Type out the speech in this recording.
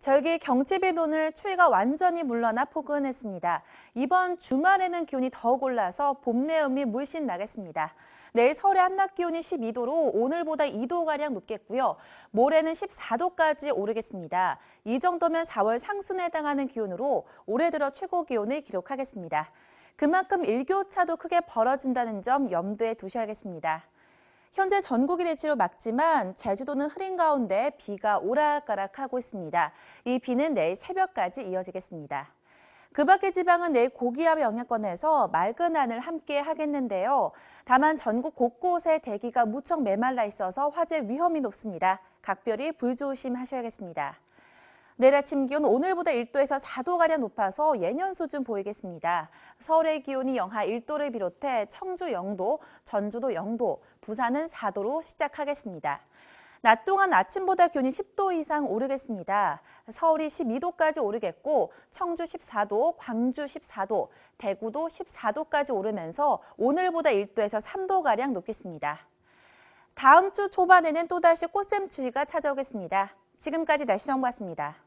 절기 경칩이 도늘 추위가 완전히 물러나 포근했습니다. 이번 주말에는 기온이 더욱 올라서 봄 내음이 물씬 나겠습니다. 내일 서울의 한낮 기온이 12도로 오늘보다 2도가량 높겠고요. 모레는 14도까지 오르겠습니다. 이 정도면 4월 상순에 해당하는 기온으로 올해 들어 최고 기온을 기록하겠습니다. 그만큼 일교차도 크게 벌어진다는 점 염두에 두셔야겠습니다. 현재 전국이 대체로 맑지만 제주도는 흐린 가운데 비가 오락가락하고 있습니다. 이 비는 내일 새벽까지 이어지겠습니다. 그 밖의 지방은 내일 고기압 영향권에서 맑은 하늘 함께 하겠는데요. 다만 전국 곳곳에 대기가 무척 메말라 있어서 화재 위험이 높습니다. 각별히 불조심하셔야겠습니다. 내일 아침 기온 오늘보다 1도에서 4도가량 높아서 예년 수준 보이겠습니다. 서울의 기온이 영하 1도를 비롯해 청주 0도, 전주도 0도, 부산은 4도로 시작하겠습니다. 낮 동안 아침보다 기온이 10도 이상 오르겠습니다. 서울이 12도까지 오르겠고 청주 14도, 광주 14도, 대구도 14도까지 오르면서 오늘보다 1도에서 3도가량 높겠습니다. 다음 주 초반에는 또다시 꽃샘추위가 찾아오겠습니다. 지금까지 날씨정보였습니다.